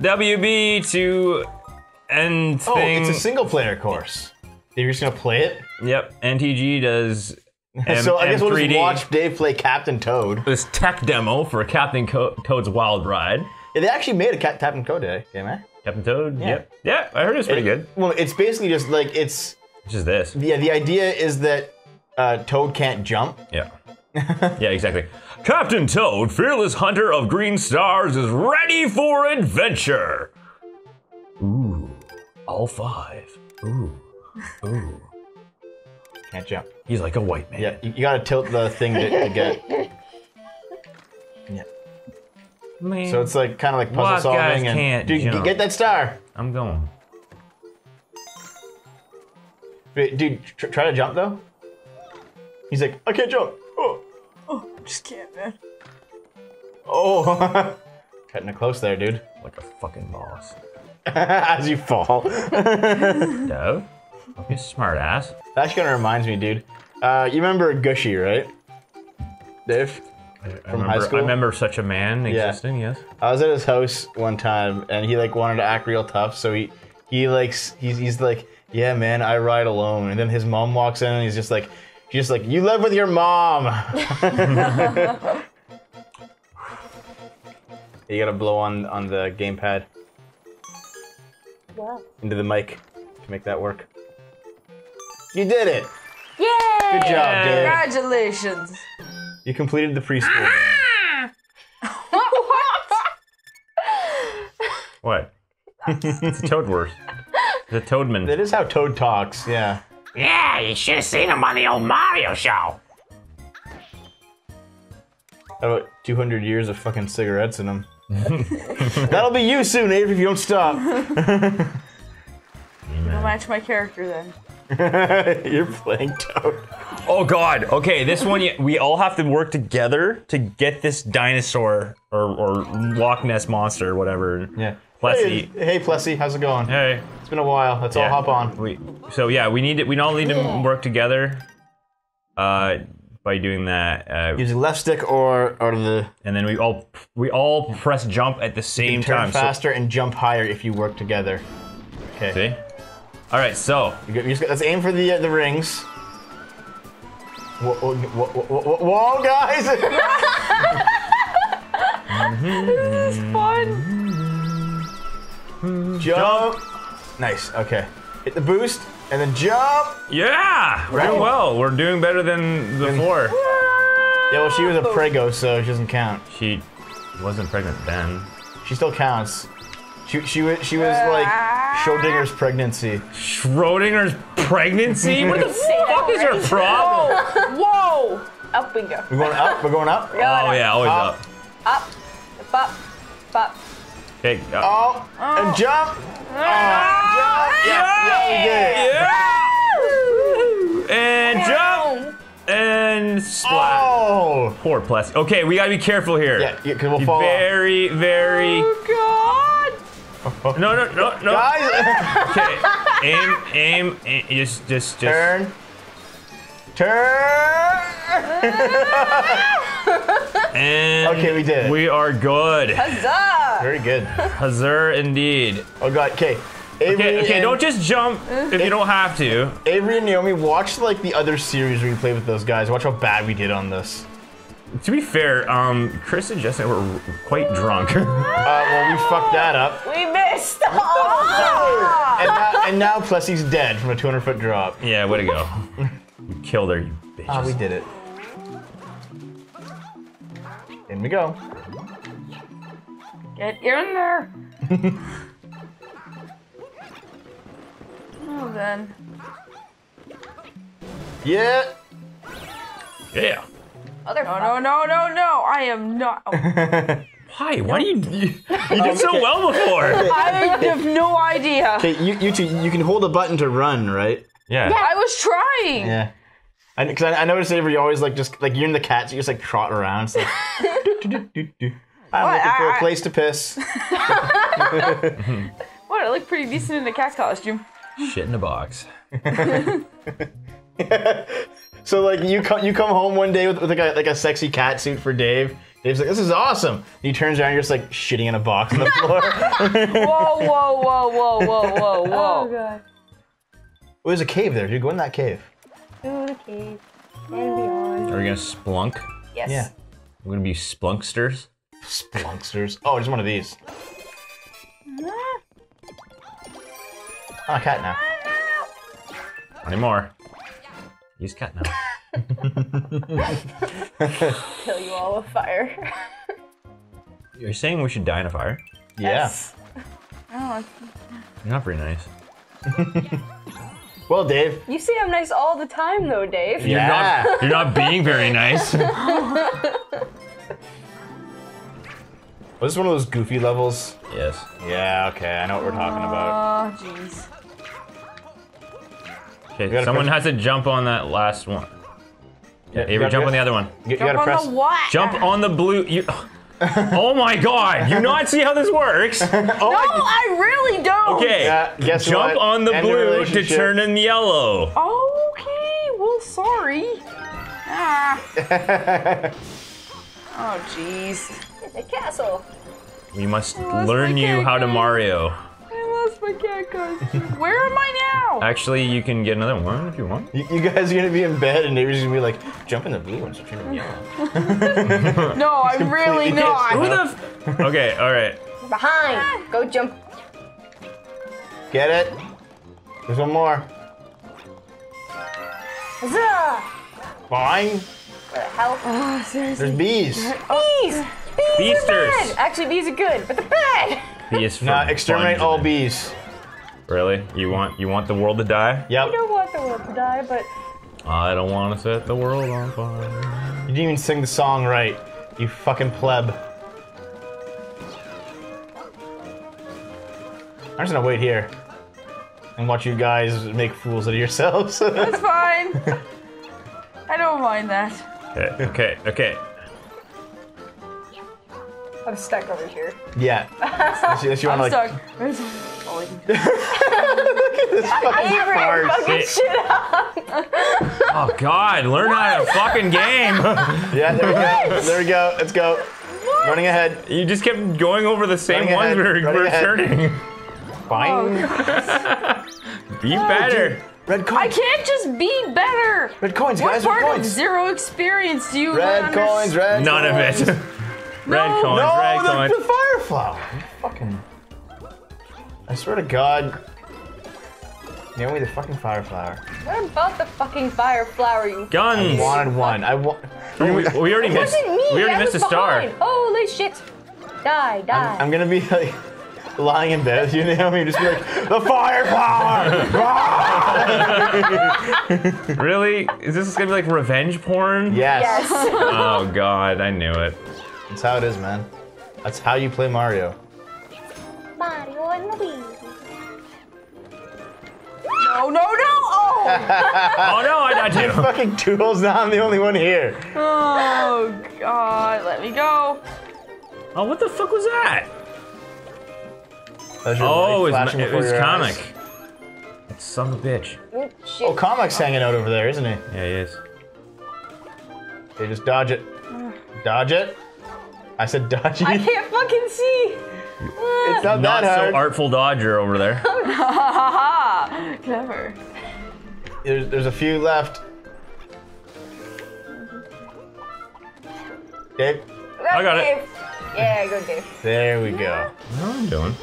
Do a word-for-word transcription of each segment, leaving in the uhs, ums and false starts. W B to end oh, thing. It's a single player course. You're just gonna play it? Yep. N T G does. M so I guess M three D. We'll just watch Dave play Captain Toad. This tech demo for Captain Co Toad's Wild Ride. Yeah, they actually made a Cap Captain Toad today, game, eh? Captain Toad. Yeah. Yep. Yeah, I heard it's pretty it, good. Well, it's basically just like it's. It's just this. Yeah. The idea is that uh, Toad can't jump. Yeah. Yeah, exactly. Captain Toad, fearless hunter of green stars, is ready for adventure. Ooh, all five. Ooh, ooh. Can't jump. He's like a white man. Yeah, you, you gotta tilt the thing to, to get. Yeah. Man. So it's like kind of like puzzle Lots solving guys and can't dude, jump. Get that star. I'm going. Dude, tr try to jump though. He's like, I can't jump. Oh, oh, just can't, man. Oh, cutting it close there, dude. Like a fucking boss. As you fall. Dove, you smart ass. That actually kind of reminds me, dude. Uh, you remember Gushy, right? Dave? I, I From remember, high school? I remember such a man existing, yeah. Yes. I was at his house one time, and he like wanted to act real tough, so he, he likes, he's, he's like, yeah, man, I ride alone. And then his mom walks in, and he's just like, She's like, you live with your mom. You gotta blow on, on the gamepad. Yeah. Into the mic to make that work. You did it! Yay! Good job, Dave. Congratulations. You completed the preschool. Ah! What? What? It's a toad word. It's a toadman. That is how Toad talks, yeah. Yeah, you should have seen him on the old Mario show. About two hundred years of fucking cigarettes in him. That'll be you soon, Avery, if you don't stop. I'll match my character then. You're playing Toad. Oh god, okay, this one, we all have to work together to get this dinosaur or, or Loch Ness monster or whatever. Yeah. Plessie. Hey, hey, Plessie, how's it going? Hey. It's been a while. Let's yeah. all hop on. We, so yeah, we need to, we all need to work together uh, by doing that. Uh, Using left stick or or the. And then we all we all press jump at the same you can turn time. Turn faster so, and jump higher if you work together. Okay. See. All right, so you got, you just got, let's aim for the uh, the rings. Whoa, whoa, whoa, whoa, whoa guys! This is fun. Jump. jump. Nice. Okay. Hit the boost and then jump. Yeah. Very right. well. We're doing better than before. Yeah. Well, she was a prego, so she doesn't count. She wasn't pregnant then. She still counts. She she was she was like Schrodinger's pregnancy. Schrodinger's pregnancy? What the fuck is her problem? Whoa! Whoa! Up we go. We're going up. We're going up. We're going oh up. yeah, always up. Up. Up. Up. Up. Okay, go. Oh, oh, and jump! Oh, jump! Yeah, yeah, we did. And jump! And splat. Oh! Poor Plessie. Okay, we gotta be careful here. Yeah, yeah, cause we'll fall Very, off. very... Oh, God! No, no, no, no. Guys! Okay, aim, aim, aim, just, just, just... Turn. Turn! And okay, we did. We are good. Huzzah! Very good. Huzzah indeed. Oh god. Okay. Avery okay. Okay. Don't just jump if A you don't have to. Avery and Naomi, watch like the other series where you play with those guys. Watch how bad we did on this. To be fair, um, Chris and Jessica were quite drunk. uh, well, we fucked that up. We missed. Oh. and, now, and now Plessie's dead from a two hundred foot drop. Yeah. Way to go. You killed her, you bitches. Ah, oh, we did it. In we go. Get in there. Oh, then. Yeah. Yeah. Other no, no, no, no, no. I am not. Oh. Why? Why do you? You, you did so well before. I have no idea. Okay, you, you two, you can hold a button to run, right? Yeah. Yeah, I was trying. Yeah. Because I, I, I noticed that you always like just like you're in the cat, so you just like trot around. It's like, do, do, do, do. I'm what? looking for I, a place to piss. What? I look pretty decent in a cat costume. Shit in a box. So like you come you come home one day with, with like a like a sexy cat suit for Dave. Dave's like, this is awesome. And he turns around and you're just like shitting in a box on the floor. Whoa, whoa, whoa, whoa, whoa, whoa, whoa. Oh, God. Oh, there's a cave there, dude. Go in that cave. Go in the cave. And beyond. Are we going to splunk? Yes. Yeah. We're going to be splunksters? Splunksters. Oh, just one of these. Oh, a cat now. Not anymore. He's cat now. Kill you all with fire. You're saying we should die in a fire? Yes. Yeah. Oh. You're not very nice. Well, Dave. You say I'm nice all the time, though, Dave. You're yeah. Not, you're not being very nice. Was well, this one of those goofy levels? Yes. Yeah. Okay. I know what we're talking about. Oh, jeez. Okay. Someone push. has to jump on that last one. Yeah, Avery, jump on the other one. You, you jump gotta on press. the what? Jump on the blue. You, oh my God! You not see how this works? Oh no, I really don't. Okay, uh, guess jump what? on the End blue to turn in yellow. Okay, well, sorry. Ah. Oh jeez. The castle. We must learn you how to Mario. My cat costume. Where am I now? Actually, you can get another one if you want. You, you guys are gonna be in bed, and Avery's gonna be like, jump in the blue one, so turn it yellow. No, I'm really not. Who the f okay, all right. Behind. Go jump. Get it? There's one more. Huzzah! Fine. Help. Oh, seriously. There's bees. Bees. Bees Beasters. Are bad. Actually, bees are good, but they're bad. Nah, exterminate all bees. Really? You want you want the world to die? Yep. I don't want the world to die, but I don't want to set the world on fire. You didn't even sing the song right, you fucking pleb. I'm just gonna wait here and watch you guys make fools out of yourselves. That's fine. I don't mind that. Okay. Okay. Okay. I'm stuck over here. Yeah. Unless you, unless you I'm wanna, stuck. Like... Look at this fucking fart. Fucking shit up. Oh God, learn what? how to fucking game. Yeah, there we go. What? There we go. Let's go. What? Running ahead. You just kept going over the same Running ones ahead. we were, we're turning. Fine. Oh, be oh, better. Dude. Red coins. I can't just be better. Red coins, what guys. What part red coins? of zero experience do you Red coins, red None coins. None of it. Red no, coins, no, red coins. No, the fire flower. Fucking. I swear to God. Naomi, the fucking fire flower. What about the fucking fire flower? You guns. I wanted one. I want. We, we already it missed. Wasn't me. We already I missed was a star. Behind. Holy shit! Die, die. I'm, I'm gonna be like lying in bed with you, Naomi, and just be like, the fire flower. Really? Is this gonna be like revenge porn? Yes. yes. Oh God, I knew it. That's how it is, man. That's how you play Mario. Mario and Luigi. No, no, no! Oh! Oh no, I got you. Your fucking tools now, I'm the only one here. Oh God, let me go. Oh, what the fuck was that? that was oh, it was, it was Comic. That son of a bitch. Oh, oh Comic's oh. hanging out over there, isn't he? Yeah, he is. They just dodge it. Dodge it. I said dodgy. I can't fucking see. It's not, not that hard. so artful dodger over there. Ha ha ha! Clever. There's, there's a few left. Dave? That's I got Dave. it. Yeah, go Dave. There we go. What am I doing?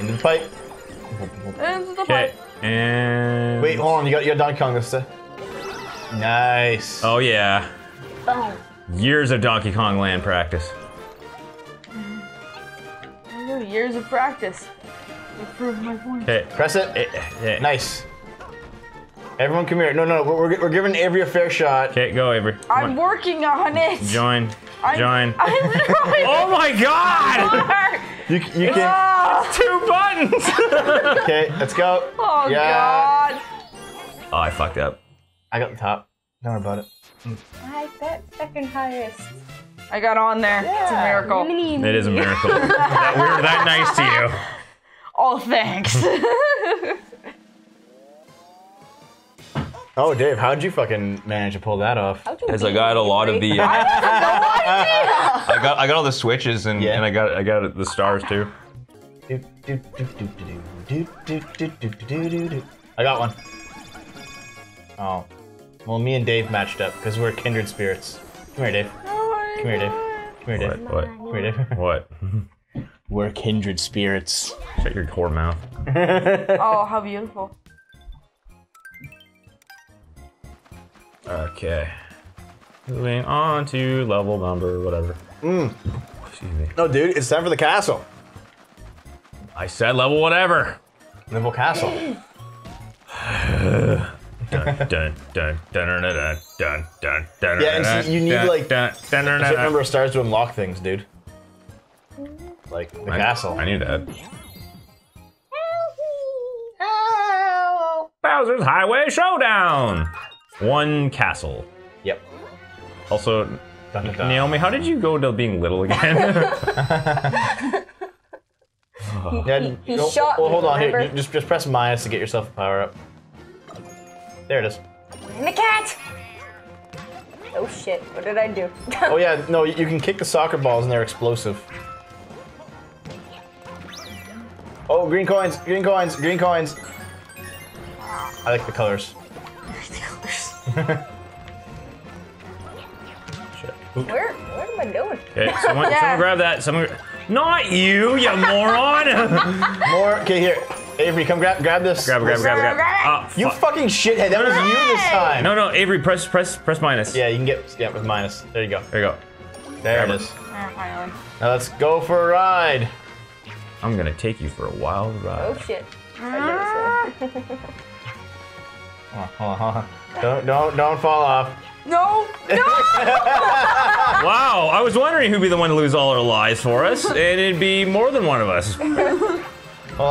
Into the pipe. Into the pipe. And... Wait, hold on. You got, you got Donkey Kong this time. Nice. Oh, yeah. Oh. Years of Donkey Kong Land practice. Years of practice. Prove my point. Okay, press it. It, it. Nice. Everyone, come here. No, no, no. We're, we're giving Avery a fair shot. Okay, go, Avery. Come I'm on. working on it. Join. I'm, Join. I'm oh my God! you you it's, can. Oh. It's two buttons. Okay, let's go. Oh yeah. God. Oh, I fucked up. I got the top. Don't worry about it. Mm. I bet second highest. I got on there. Yeah. It's a miracle. It is a miracle. That we were that nice to you. Oh, thanks. Oh, Dave, how'd you fucking manage to pull that off? Because I got a lot of the. Uh, I got I got all the switches and, yeah. and I got I got the stars too. I got one. Oh, well, me and Dave matched up because we're kindred spirits. Come here, Dave. Come here, Dave. Come here, Dave. What? Come here, Dave. What? We're kindred spirits. Shut your whore mouth. Oh, how beautiful. Okay. Moving on to level number, whatever. Mm. Excuse me. No, dude, it's time for the castle. I said level whatever. Level castle. Dun dun dun dun dun dun dun dun dun. Yeah, and so you need like a certain number of stars to unlock things, dude. Like the I, castle. I need that. Bowser's Highway Showdown. One castle. Yep. Also, dun, dun, dun. Naomi, how did you go to being little again? oh. he, he, he no, shot well, hold on, here, just, just press minus to get yourself a power up. There it is. And the cat! Oh shit, what did I do? Oh yeah, no, you can kick the soccer balls and they're explosive. Oh, green coins, green coins, green coins. I like the colors. Where, what am I doing? Okay, someone, yeah. someone grab that. Someone, not you, you moron. More. Okay, here, Avery, come grab, grab this. Grab, grab, grab, grab. grab. Oh, fuck. You fucking shithead. That was hey. you this time. No, no, Avery, press, press, press minus. Yeah, you can get, yeah, with minus. There you go. There you go. There grab it is. Now let's go for a ride. I'm gonna take you for a wild ride. Oh shit. Ah. Hold on, hold on, hold on. Don't, don't, don't fall off. No, no! Wow, I was wondering who'd be the one to lose all our lives for us, and it'd be more than one of us. Well,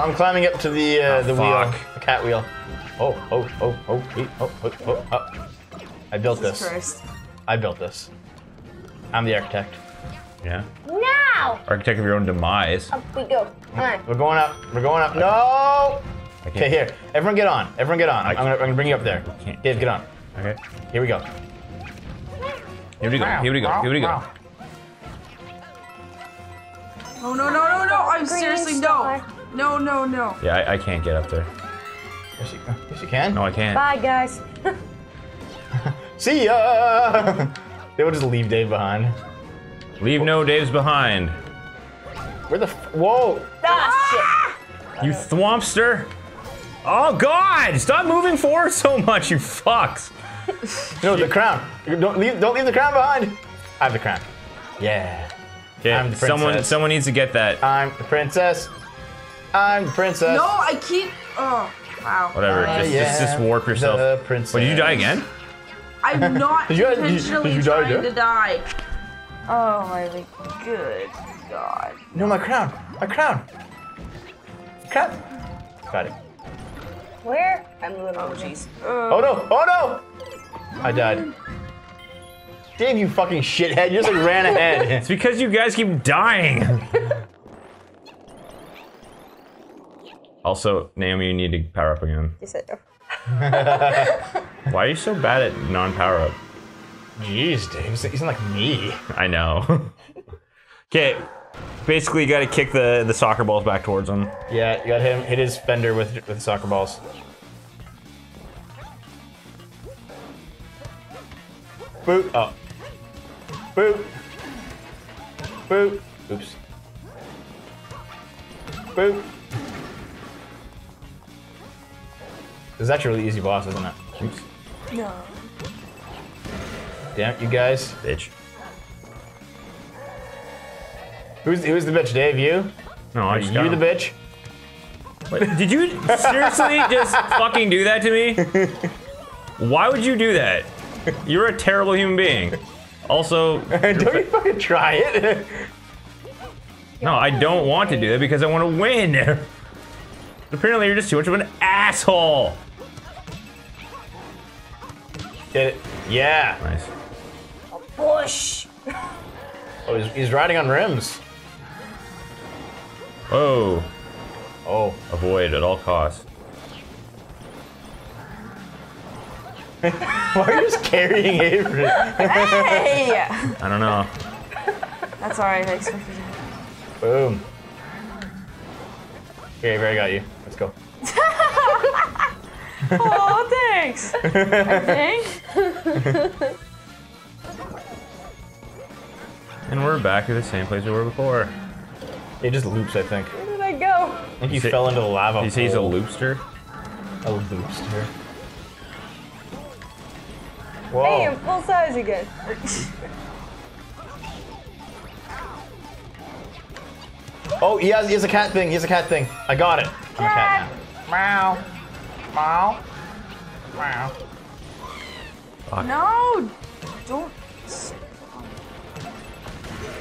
I'm climbing up to the uh, oh, the fuck. wheel, the cat wheel. Oh, oh, oh, oh, oh, oh, oh, oh, oh. I built Jesus this. Christ. I built this. I'm the architect. Yeah. No! Architect of your own demise. Up we go. Come on. We're going up. We're going up. No! Okay, here. Everyone get on. Everyone get on. I'm gonna, I'm gonna bring you up there. Dave, get on. Okay. Here we go. Here we go. Here we go. Here we go. Oh, no, no, no, no. I'm seriously, no. No, no, no. Yeah, I, I can't get up there. Yes, you, yes, you can. No, I can't. Bye, guys. See ya! They will just leave Dave behind. Leave oh. no Dave's behind. Where the f- Whoa! Ah, shit. You thwompster! Oh God! Stop moving forward so much, you fucks! No, the crown. Don't leave. Don't leave the crown behind. I have the crown. Yeah. Okay. I'm the princess. Someone, someone needs to get that. I'm the princess. I'm the princess. No, I keep. Oh, wow. Whatever. Uh, just, yeah. just, just warp yourself. The princess. Wait, did you die again? I'm not did you, intentionally did you die trying again? to die. Oh my good God. No, my crown. My crown. Crown. Got it. Where? I'm little. Oh jeez. Oh no! Oh no! I died. Dave, you fucking shithead! You just like ran ahead. It's because you guys keep dying. Also, Naomi, you need to power up again. Yes, I do. Why are you so bad at non-power up? Jeez, Dave, he's not like me. I know. Okay. Basically, you gotta kick the, the soccer balls back towards him. Yeah, you got him hit his fender with, with soccer balls. Boop. Oh. Boop. Boop. Oops. Boop. This is actually a really easy boss, isn't it? Oops. No. Damn you guys. Bitch. Who's, who's the bitch, Dave? You? No, I just got you him. the bitch? Wait, did you seriously just fucking do that to me? Why would you do that? You're a terrible human being. Also... Don't you fucking try it. No, I don't want to do that because I want to win. Apparently you're just too much of an asshole. Get it? Yeah. Nice. A bush. Oh, he's, he's riding on rims. Oh. Oh. Avoid at all costs. Why are you just carrying Avery? Hey! I don't know. That's alright, I expected it. Boom. Okay, Avery, I got you. Let's go. Oh, thanks! I think. And we're back at the same place we were before. It just loops, I think. Where did I go? I think you, you say, fell into the lava. Did you say he's a loopster? A loopster. Whoa. Hey, I'm full size again. Oh, he has, he has a cat thing. He has a cat thing. I got it. I'm a cat now. Meow. Meow. Meow. Fuck. No! Don't.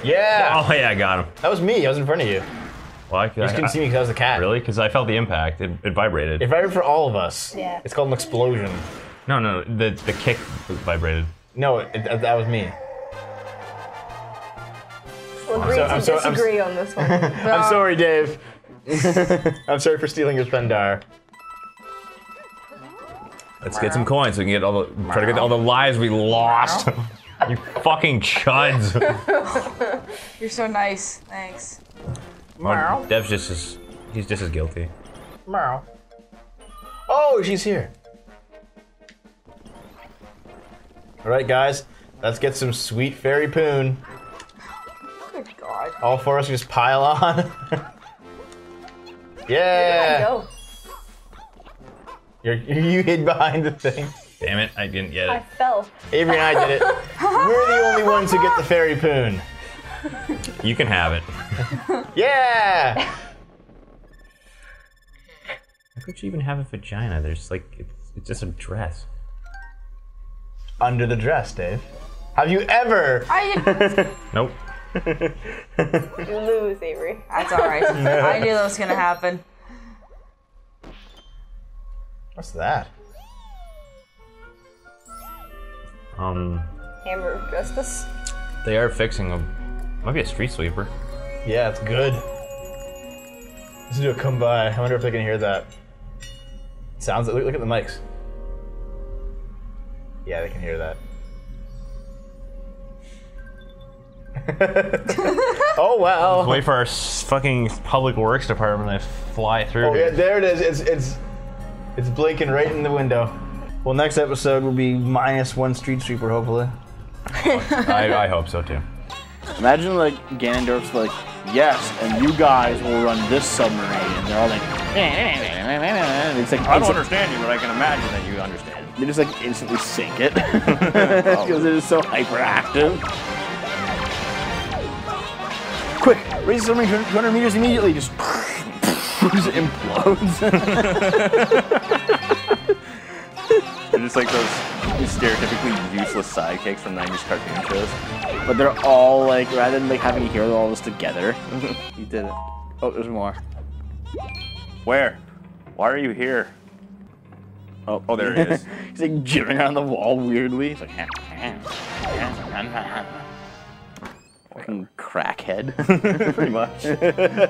Yeah! Oh yeah, I got him. That was me. I was in front of you. Well, I, you just I, couldn't I, see me because I was a cat. Really? Because I felt the impact. It, it vibrated. It vibrated for all of us. Yeah. It's called an explosion. No, no, the the kick vibrated. No, it, it, that was me. We'll agree so, to I'm so, disagree I'm, on this one. I'm sorry, Dave. I'm sorry for stealing your Spendar. Let's get some coins so we can get all the try to get all the lives we lost. You fucking chuds. You're so nice. Thanks. Well, Dev's just as... He's just as guilty. Meow. Oh, she's here. Alright, guys. Let's get some sweet fairy poon. Good God. All four of us just pile on. Yeah. Where did I go? You're, you hid behind the thing. Damn it, I didn't get it. I fell. Avery and I did it. We're the only ones who get the fairy poon. You can have it. Yeah! How could you even have a vagina? There's like, it's, it's just a dress. Under the dress, Dave. Have you ever? I Nope. You lose, Avery. That's alright. I knew that was gonna happen. What's that? Um, Hammer of Justice. They are fixing them. Might be a street sweeper. Yeah, it's good. Let's do a come by. I wonder if they can hear that. Sounds. Look, look at the mics. Yeah, they can hear that. Oh wow! Let's wait for our fucking public works department to fly through. Oh yeah, there it is. It's it's it's blinking right in the window. Well, next episode will be minus one street sweeper, hopefully. I, I hope so, too. Imagine, like, Ganondorf's like, yes, and you guys will run this submarine. And they're all like... It's like I don't understand you, but I can imagine that you understand. They just, like, instantly sink it. Because it is so hyperactive. Quick, raise the submarine two hundred meters immediately. Just... just implodes. They're just like those stereotypically useless sidekicks from nineties cartoon shows. But they're all like, rather than like having a hero, they're all just together. You did it. Oh, there's more. Where? Why are you here? Oh, oh there he is. He's like jittering on the wall weirdly. He's like, ham, ham, ham, ham, ham. Fucking crackhead. Pretty much.